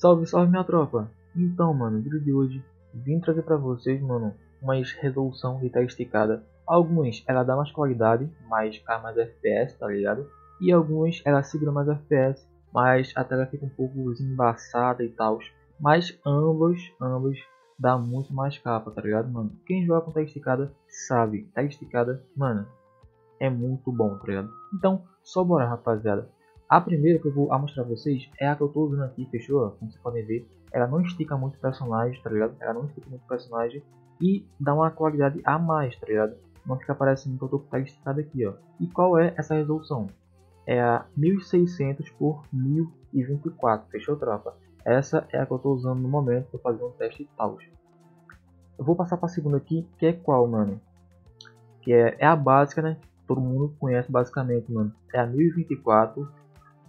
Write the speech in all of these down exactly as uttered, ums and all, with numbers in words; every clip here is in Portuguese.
Salve, salve minha tropa! Então, mano, no vídeo de hoje vim trazer pra vocês, mano, uma resolução que tá esticada. Algumas ela dá mais qualidade, mas cai mais F P S, tá ligado? E algumas ela segura mais F P S, mas a tela fica um pouco embaçada e tal. Mas ambas, ambas dá muito mais capa, tá ligado, mano? Quem joga com tá esticada sabe, tá esticada, mano, é muito bom, tá ligado? Então, só bora, rapaziada. A primeira que eu vou mostrar pra vocês é a que eu tô usando aqui, fechou? Como vocês podem ver, ela não estica muito o personagem, tá ligado? Ela não estica muito o personagem e dá uma qualidade a mais, tá ligado? Não fica parecendo que eu tô com tá esticado aqui, ó. E qual é essa resolução? É a mil e seiscentos por mil e vinte e quatro, fechou, tropa? Essa é a que eu tô usando no momento pra fazer um teste e tal. Eu vou passar pra segunda aqui, que é qual, mano? Que é, é a básica, né? Todo mundo conhece basicamente, mano. É a mil e vinte e quatro.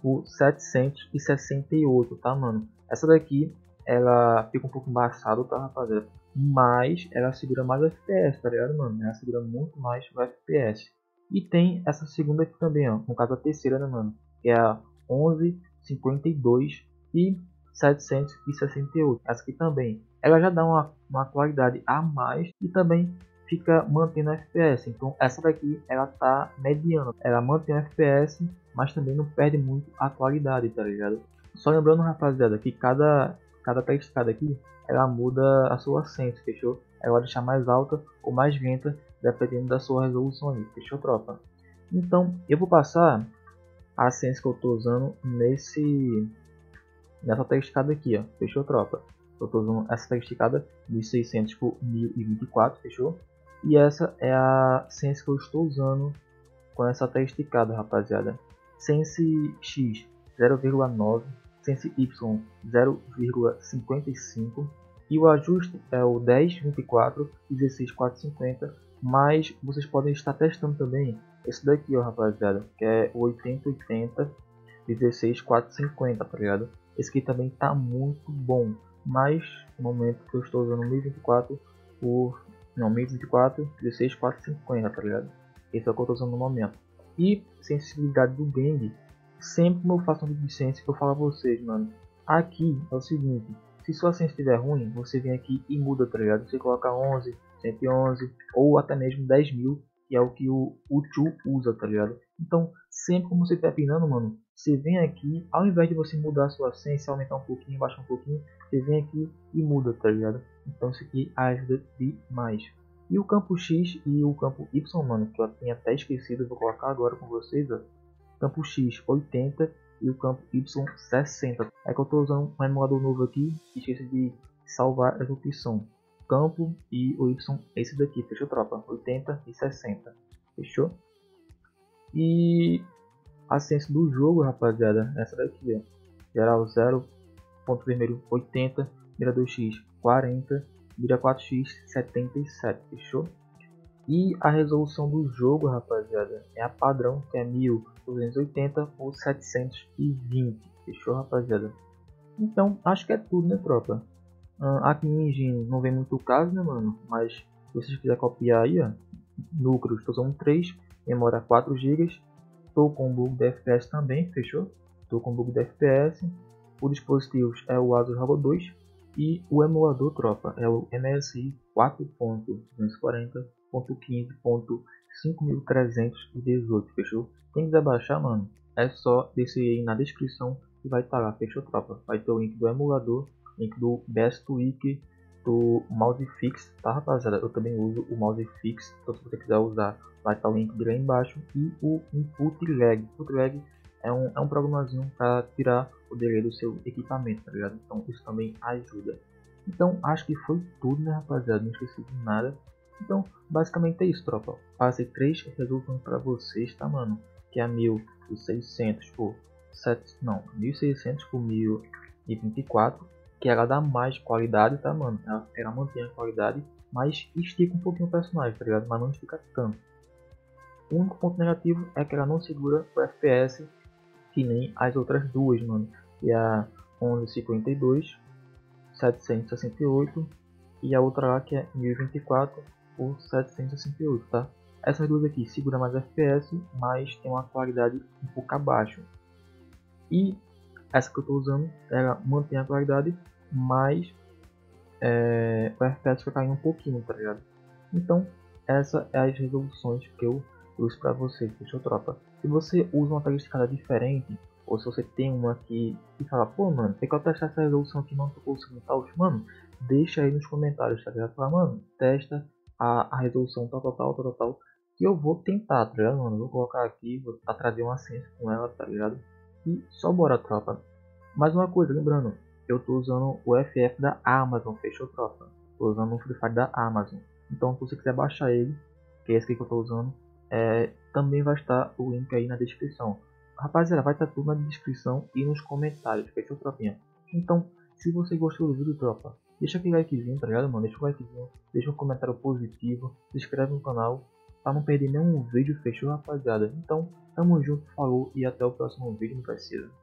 Por setecentos e sessenta e oito, tá, mano? Essa daqui ela fica um pouco embaçada, tá, rapaziada? Mas ela segura mais o F P S, tá ligado, mano? Ela segura muito mais o F P S. E tem essa segunda aqui também, ó. No caso, a terceira, né, mano? Que é a onze cinquenta e dois e setecentos e sessenta e oito. Essa aqui também. Ela já dá uma, uma qualidade a mais e também fica mantendo F P S. Então, essa daqui ela tá mediana. Ela mantém F P S, mas também não perde muito a qualidade, tá ligado? Só lembrando, rapaziada, que cada cada testada aqui, ela muda a sua sense, fechou? Ela vai deixar mais alta ou mais lenta, dependendo da sua resolução ali, fechou, tropa? Então, eu vou passar a sense que eu tô usando nesse nessa testada aqui, ó, fechou, tropa? Eu tô usando essa testada mil e seiscentos por mil e vinte e quatro, fechou? E essa é a sense que eu estou usando com essa testada, rapaziada. Sense X zero vírgula nove, Sense Y zero vírgula cinquenta e cinco e o ajuste é o dez vinte e quatro e dezesseis quatrocentos e cinquenta, mas vocês podem estar testando também esse daqui, ó, rapaziada, que é o oitenta oitenta e dezesseis quatrocentos e cinquenta, tá ligado? Esse aqui também tá muito bom, mas no momento que eu estou usando mil e vinte e quatro por não mil e vinte e quatro dezesseis quatrocentos e cinquenta, tá ligado? Esse é o que eu estou usando no momento. E sensibilidade do game, sempre que eu faço um vídeo de sense, eu falo a vocês, mano, aqui é o seguinte: se sua sense estiver ruim, você vem aqui e muda, tá ligado? Você coloca onze, cento e onze ou até mesmo dez mil, que é o que o Tio usa, tá ligado? Então, sempre como você tá pinando, mano, você vem aqui, ao invés de você mudar a sua sense, aumentar um pouquinho, baixar um pouquinho, você vem aqui e muda, tá ligado? Então isso aqui ajuda demais. E o campo X e o campo Y, mano, que eu tinha até esquecido, vou colocar agora com vocês, ó. Campo X oitenta e o campo Y sessenta. É que eu estou usando um emulador novo aqui, esqueci de salvar essa opção. Campo e o Y, esse daqui, fechou, tropa? oitenta e sessenta, fechou? E a sense do jogo, rapaziada, essa daqui, ó. Geral zero, ponto vermelho oitenta, mira dois X quarenta, mira quatro X setenta e sete, fechou? E a resolução do jogo, rapaziada, é a padrão, que é mil duzentos e oitenta ou setecentos e vinte, fechou, rapaziada? Então acho que é tudo, né, tropa? Ah, aqui em engine não vem muito caso, né, mano? Mas se vocês quiserem copiar aí, ó, núcleo estou usando três, memória quatro gigas, estou com bug de F P S também, fechou? Estou com bug de F P S. O dispositivo é o Asus ROG dois. E o emulador, tropa, é o M S I quatro ponto duzentos e quarenta ponto quinze ponto cinco mil trezentos e dezoito, fechou? Quem quiser baixar, mano, é só descer aí na descrição e vai estar lá, fechou, tropa? Vai ter o link do emulador, link do Best Wiki, do mouse fix, tá, rapaziada? Eu também uso o mouse fix, então se você quiser usar, vai estar o link dele aí embaixo. E o input lag, input lag é um, é um programazinho para tirar o delay do seu equipamento, tá ligado? Então isso também ajuda. Então acho que foi tudo, né, rapaziada? Não esqueci de nada. Então basicamente é isso, tropa. Passei três resoluções para vocês, tá, mano? Que é a mil e seiscentos por mil e vinte e quatro, que ela dá mais qualidade, tá, mano? Ela, ela mantém a qualidade, mas estica um pouquinho o personagem, tá ligado? Mas não estica tanto. O único ponto negativo é que ela não segura o F P S que nem as outras duas, mano, e a onze cinquenta e dois, setecentos e sessenta e oito e a outra lá que é mil e vinte e quatro por setecentos e sessenta e oito, tá? Essas duas aqui segura mais F P S, mas tem uma qualidade um pouco abaixo. E Essa que eu estou usando, ela mantém a qualidade, mas é, o F P S vai cair um pouquinho, tá ligado? Então, essas são as resoluções que eu uso para você, fechou, tropa? Se você usa uma tag escala diferente, ou se você tem uma que, que fala, pô mano, tem que eu testar essa resolução aqui, não tô conseguindo tal, mano, deixa aí nos comentários, tá ligado? Fala, mano, testa a, a resolução tal, tal, tal, tal, tal, que eu vou tentar, tá ligado, mano? Eu vou colocar aqui, vou atrair uma ciência com ela, tá ligado? E só bora, tropa. Mais uma coisa, lembrando, eu tô usando o F F da Amazon, fechou, tropa? Tô usando o Free Fire da Amazon. Então, se você quiser baixar ele, que é esse aqui que eu tô usando, é, também vai estar o link aí na descrição. Rapaziada, vai estar tudo na descrição e nos comentários, fechou, tropinha? Então, se você gostou do vídeo, tropa, deixa aquele likezinho, tá ligado, mano? Deixa um likezinho, deixa um comentário positivo, se inscreve no canal, pra não perder nenhum vídeo, fechou, rapaziada? Então, tamo junto, falou e até o próximo vídeo, meu parceiro.